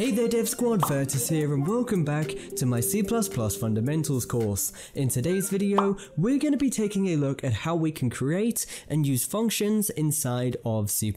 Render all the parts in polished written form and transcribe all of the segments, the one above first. Hey there Dev Squad, Virtus here and welcome back to my C++ Fundamentals course. In today's video, we're going to be taking a look at how we can create and use functions inside of C++.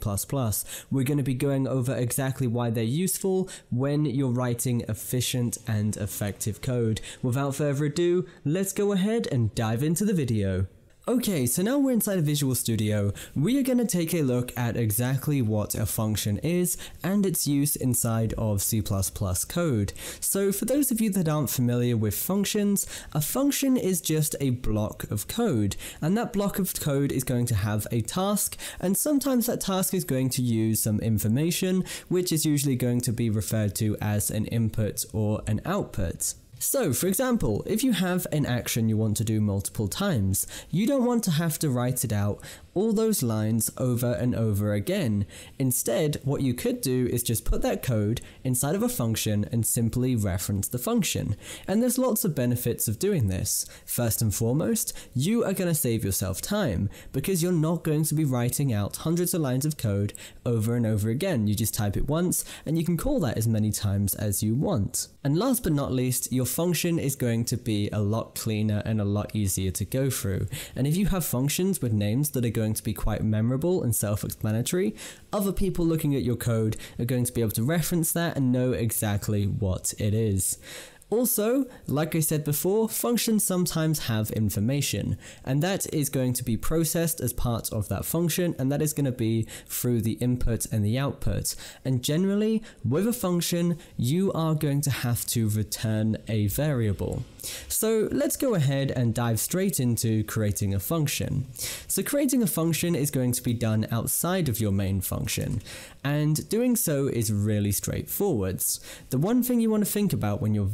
We're going to be going over exactly why they're useful when you're writing efficient and effective code. Without further ado, let's go ahead and dive into the video. Okay, so now we're inside of Visual Studio. We are going to take a look at exactly what a function is and its use inside of C++ code. So for those of you that aren't familiar with functions, a function is just a block of code, and that block of code is going to have a task, and sometimes that task is going to use some information, which is usually going to be referred to as an input or an output. So, for example, if you have an action you want to do multiple times, you don't want to have to write it out all those lines over and over again. Instead, what you could do is just put that code inside of a function and simply reference the function. And there's lots of benefits of doing this. First and foremost, you are going to save yourself time because you're not going to be writing out hundreds of lines of code over and over again. You just type it once and you can call that as many times as you want. And last but not least, your function is going to be a lot cleaner and a lot easier to go through. And if you have functions with names that are going to be quite memorable and self-explanatory, other people looking at your code are going to be able to reference that and know exactly what it is. Also, like I said before, functions sometimes have information, and that is going to be processed as part of that function, and that is going to be through the input and the output. And generally, with a function, you are going to have to return a variable. So let's go ahead and dive straight into creating a function. So creating a function is going to be done outside of your main function, and doing so is really straightforward. The one thing you want to think about when you're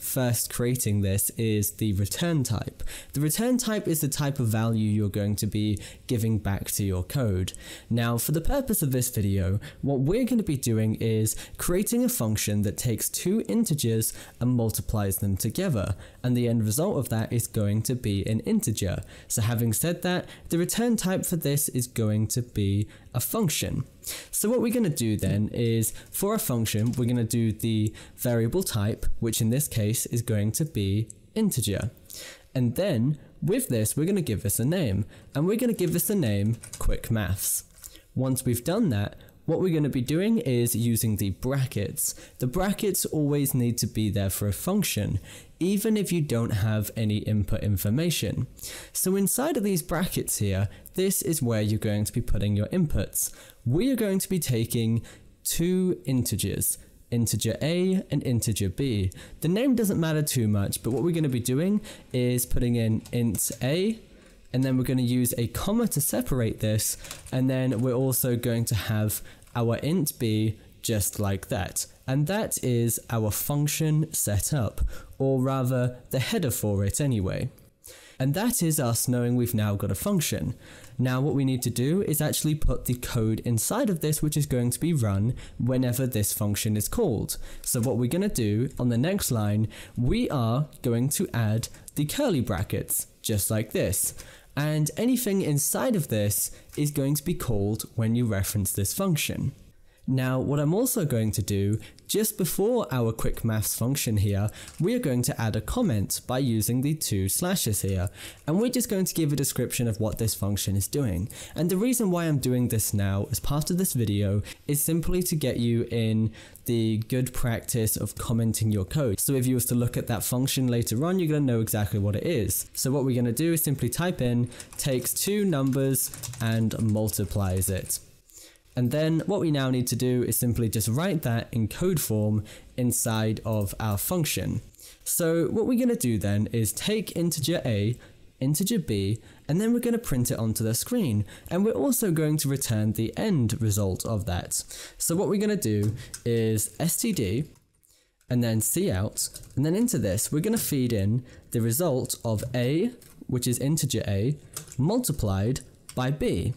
first creating this is the return type. The return type is the type of value you're going to be giving back to your code. Now, for the purpose of this video, what we're going to be doing is creating a function that takes two integers and multiplies them together, and the end result of that is going to be an integer. So having said that, the return type for this is going to be a function. So what we're going to do then is, for a function, we're going to do the variable type, which in this case is going to be integer. And then with this, we're going to give this a name, and we're going to give this a name QuickMaths. Once we've done that, what we're going to be doing is using the brackets. The brackets always need to be there for a function, even if you don't have any input information. So inside of these brackets here, this is where you're going to be putting your inputs. We are going to be taking two integers, integer A and integer B. The name doesn't matter too much, but what we're going to be doing is putting in int A, and then we're going to use a comma to separate this, and then we're also going to have our int B just like that. And that is our function set up, or rather the header for it anyway. And that is us knowing we've now got a function. Now what we need to do is actually put the code inside of this, which is going to be run whenever this function is called. So what we're going to do on the next line, we are going to add the curly brackets, just like this. And anything inside of this is going to be called when you reference this function. Now, what I'm also going to do, just before our quick maths function here, we are going to add a comment by using the two slashes here. And we're just going to give a description of what this function is doing. And the reason why I'm doing this now as part of this video is simply to get you in the good practice of commenting your code. So if you were to look at that function later on, you're going to know exactly what it is. So what we're going to do is simply type in takes two numbers and multiplies it. And then what we now need to do is simply just write that in code form inside of our function. So what we're going to do then is take integer A, integer B, and then we're going to print it onto the screen. And we're also going to return the end result of that. So what we're going to do is std and then cout, and then into this, we're going to feed in the result of A, which is integer A, multiplied by B.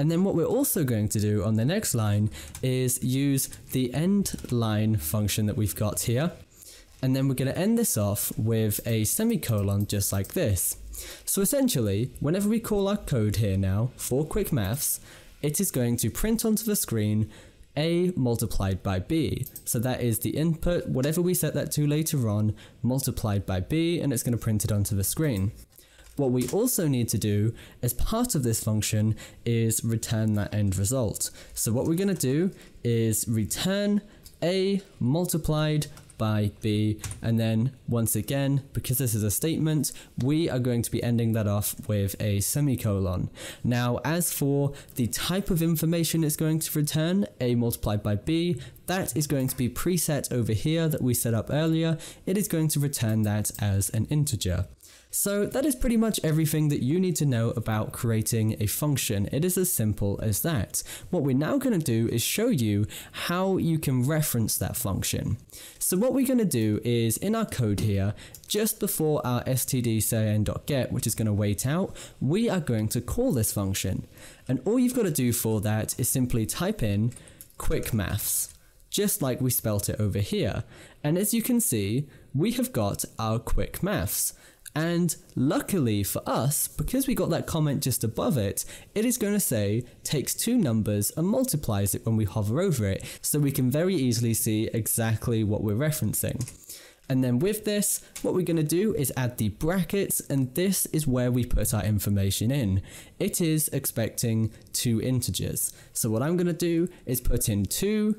And then what we're also going to do on the next line is use the end line function that we've got here. And then we're going to end this off with a semicolon just like this. So essentially, whenever we call our code here now for QuickMaths, it is going to print onto the screen A multiplied by B. So that is the input, whatever we set that to later on, multiplied by B, and it's going to print it onto the screen. What we also need to do as part of this function is return that end result. So what we're going to do is return A multiplied by B, and then once again, because this is a statement, we are going to be ending that off with a semicolon. Now, as for the type of information it's going to return, A multiplied by B, that is going to be preset over here that we set up earlier. It is going to return that as an integer. So that is pretty much everything that you need to know about creating a function. It is as simple as that. What we're now going to do is show you how you can reference that function. So what we're going to do is, in our code here, just before our std::cin.get, which is going to wait out, we are going to call this function. And all you've got to do for that is simply type in QuickMaths, just like we spelt it over here. And as you can see, we have got our QuickMaths. And luckily for us, because we got that comment just above it, it is going to say takes two numbers and multiplies it when we hover over it, so we can very easily see exactly what we're referencing. And then with this, what we're going to do is add the brackets, and this is where we put our information in. It is expecting two integers. So what I'm going to do is put in 2,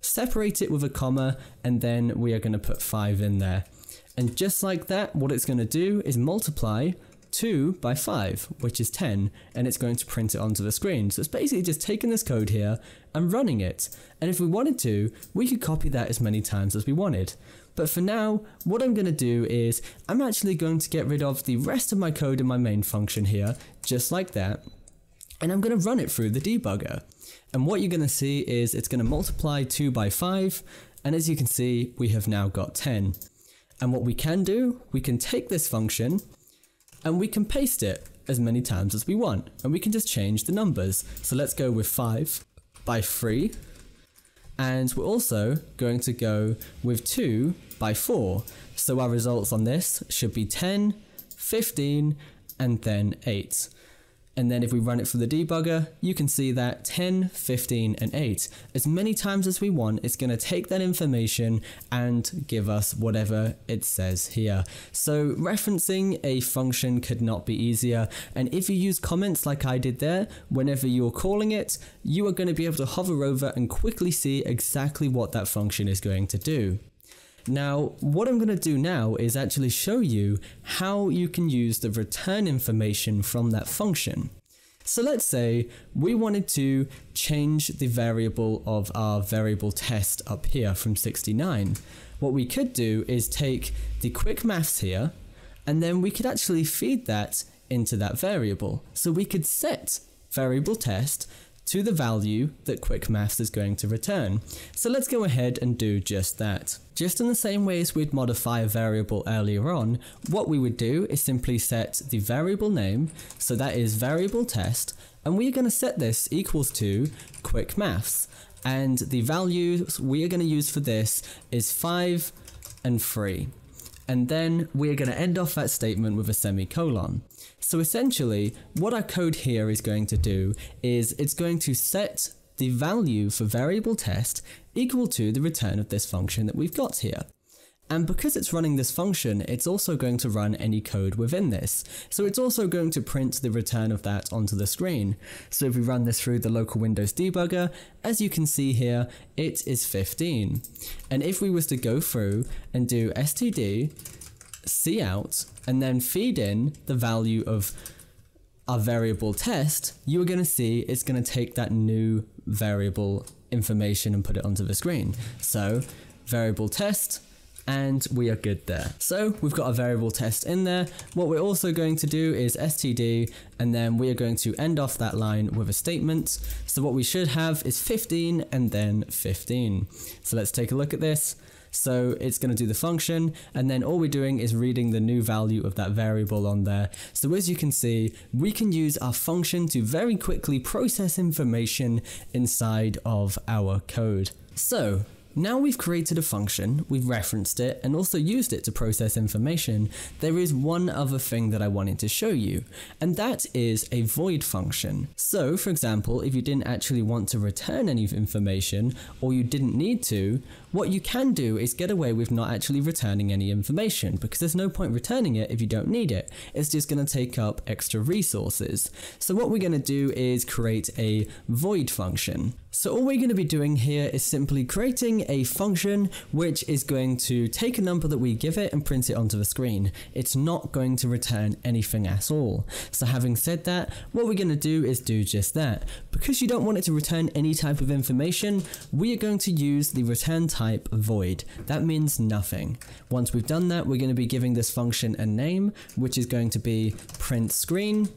separate it with a comma, and then we are going to put 5 in there. And just like that, what it's going to do is multiply 2 by 5, which is 10, and it's going to print it onto the screen. So it's basically just taking this code here and running it. And if we wanted to, we could copy that as many times as we wanted. But for now, what I'm going to do is I'm actually going to get rid of the rest of my code in my main function here, just like that. And I'm going to run it through the debugger. And what you're going to see is it's going to multiply 2 by 5. And as you can see, we have now got 10. And what we can do, we can take this function and we can paste it as many times as we want. And we can just change the numbers. So let's go with 5 by 3. And we're also going to go with 2 by 4. So our results on this should be 10, 15, and then 8. And then if we run it through the debugger, you can see that 10, 15, and 8. As many times as we want, it's going to take that information and give us whatever it says here. So referencing a function could not be easier. And if you use comments like I did there, whenever you're calling it, you are going to be able to hover over and quickly see exactly what that function is going to do. Now, what I'm going to do now is actually show you how you can use the return information from that function. So let's say we wanted to change the variable of our variable test up here from 69. What we could do is take the quick maths here, and then we could actually feed that into that variable. So we could set variable test to the value that QuickMaths is going to return. So let's go ahead and do just that. Just in the same way as we'd modify a variable earlier on, what we would do is simply set the variable name, so that is variable test, and we're going to set this equals to QuickMaths. And the values we are going to use for this is 5 and 3. And then we're going to end off that statement with a semicolon. So essentially, what our code here is going to do is it's going to set the value for variable test equal to the return of this function that we've got here. And because it's running this function, it's also going to run any code within this. So it's also going to print the return of that onto the screen. So if we run this through the local Windows debugger, as you can see here, it is 15. And if we was to go through and do std::cout and then feed in the value of our variable test, you're going to see it's going to take that new variable information and put it onto the screen. So variable test, and we are good there. So we've got a variable test in there. What we're also going to do is std, and then we are going to end off that line with a statement. So what we should have is 15 and then 15. So let's take a look at this. So it's going to do the function, and then all we're doing is reading the new value of that variable on there. So as you can see, we can use our function to very quickly process information inside of our code. So Now we've created a function, we've referenced it, and also used it to process information, there is one other thing that I wanted to show you, and that is a void function. So, for example, if you didn't actually want to return any information, or you didn't need to, what you can do is get away with not actually returning any information, because there's no point returning it if you don't need it. It's just going to take up extra resources. So what we're going to do is create a void function. So all we're going to be doing here is simply creating a function which is going to take a number that we give it and print it onto the screen. It's not going to return anything at all. So having said that, what we're going to do is do just that. Because you don't want it to return any type of information, we are going to use the return type void. That means nothing. Once we've done that, we're going to be giving this function a name, which is going to be printScreen.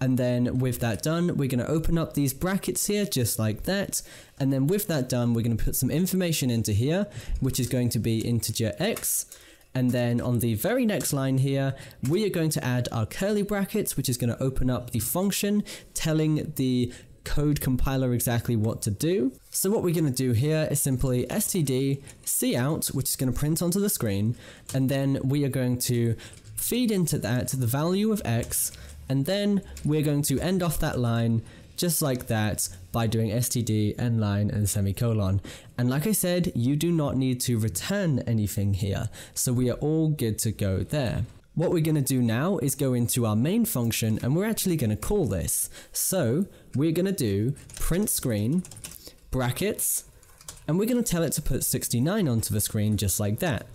And then with that done, we're going to open up these brackets here just like that. And then with that done, we're going to put some information into here, which is going to be integer x. And then on the very next line here, we are going to add our curly brackets, which is going to open up the function telling the code compiler exactly what to do. So what we're going to do here is simply std::cout, which is going to print onto the screen. And then we are going to feed into that the value of x. And then we're going to end off that line just like that by doing std end line and semicolon. And like I said, you do not need to return anything here. So we are all good to go there. What we're going to do now is go into our main function and we're actually going to call this. So we're going to do printScreen brackets and we're going to tell it to put 69 onto the screen just like that.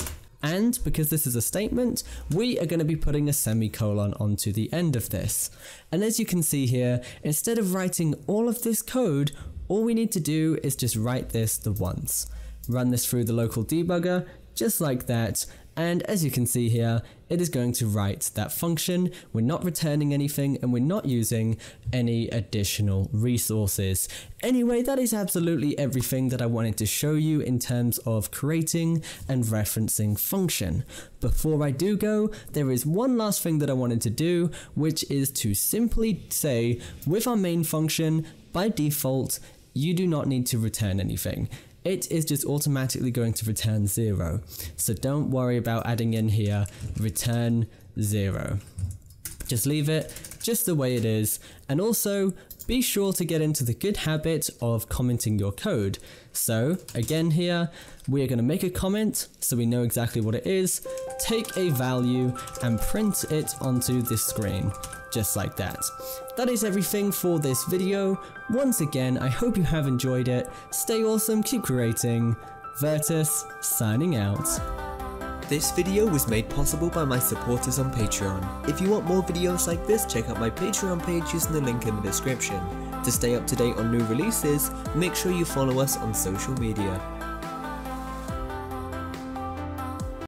And because this is a statement, we are going to be putting a semicolon onto the end of this. And as you can see here, instead of writing all of this code, all we need to do is just write this the once. Run this through the local debugger, just like that. And as you can see here, it is going to write that function. We're not returning anything and we're not using any additional resources. Anyway, that is absolutely everything that I wanted to show you in terms of creating and referencing function. Before I do go, there is one last thing that I wanted to do, which is to simply say with our main function, by default, you do not need to return anything. It is just automatically going to return 0. So don't worry about adding in here, return 0. Just leave it just the way it is. And also be sure to get into the good habit of commenting your code. So again here, we are going to make a comment so we know exactly what it is, take a value and print it onto this screen. Just like that. That is everything for this video. Once again, I hope you have enjoyed it. Stay awesome, keep creating. Vertus, signing out. This video was made possible by my supporters on Patreon. If you want more videos like this, check out my Patreon page using the link in the description. To stay up to date on new releases, make sure you follow us on social media.